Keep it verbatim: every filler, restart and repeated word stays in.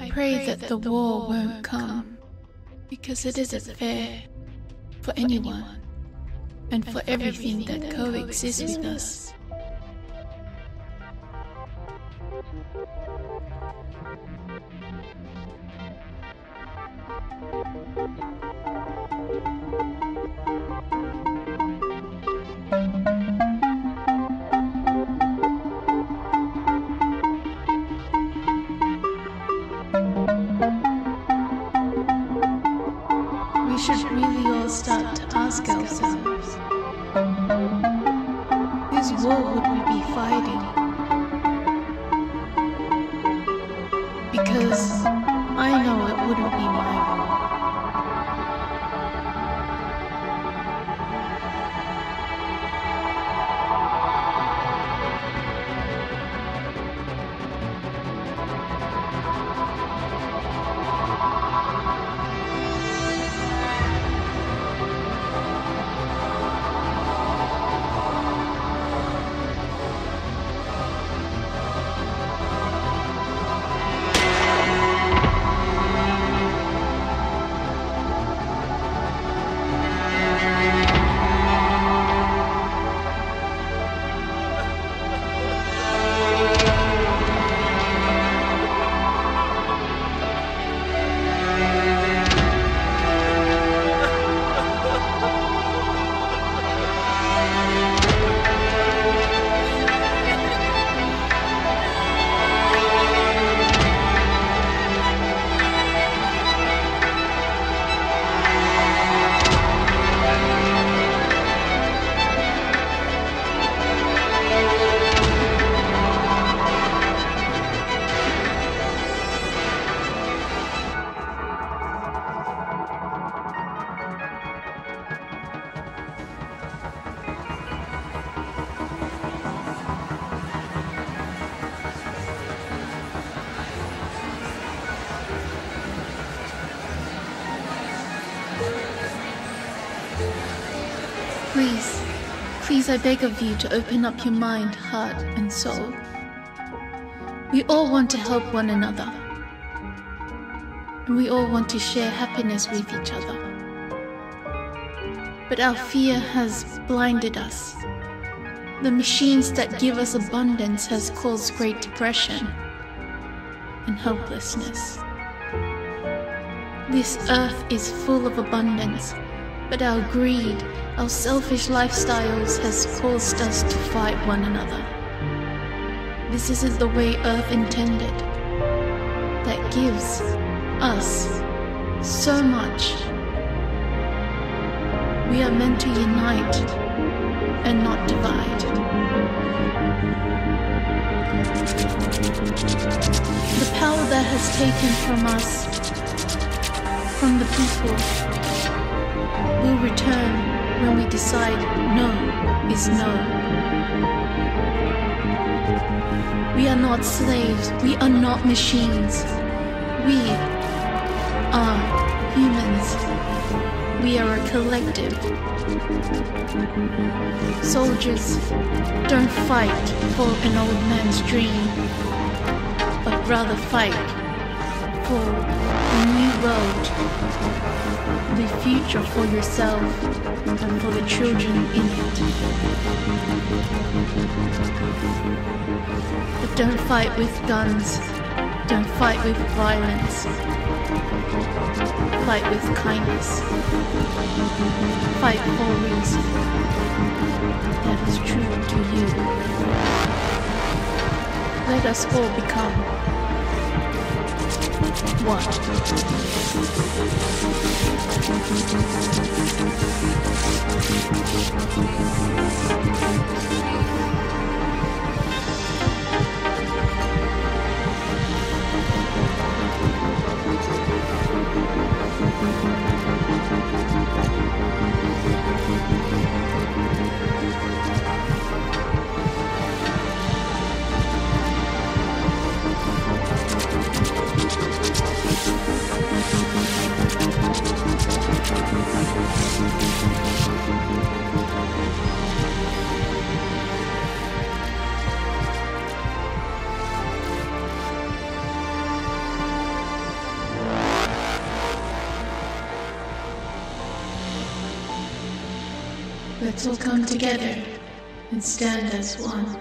I pray that the war won't come, because it isn't fair for anyone and for everything that coexists with us. We should really all start to ask ourselves, whose war would we be fighting? Because I know it wouldn't be my Please, please I beg of you to open up your mind, heart and soul. We all want to help one another. And we all want to share happiness with each other. But our fear has blinded us. The machines that give us abundance has caused great depression and helplessness. This earth is full of abundance. But our greed, our selfish lifestyles has caused us to fight one another. This isn't the way Earth intended. That gives us so much. We are meant to unite and not divide. The power that has taken from us, from the people, will return when we decide no is no. We are not slaves. We are not machines. We are humans. We are a collective. Soldiers, don't fight for an old man's dream, but rather fight for a new world. The future for yourself and for the children in it. But don't fight with guns, don't fight with violence, fight with kindness, fight for a reason that is true to you. Let us all become one. Let's all come together and stand as one.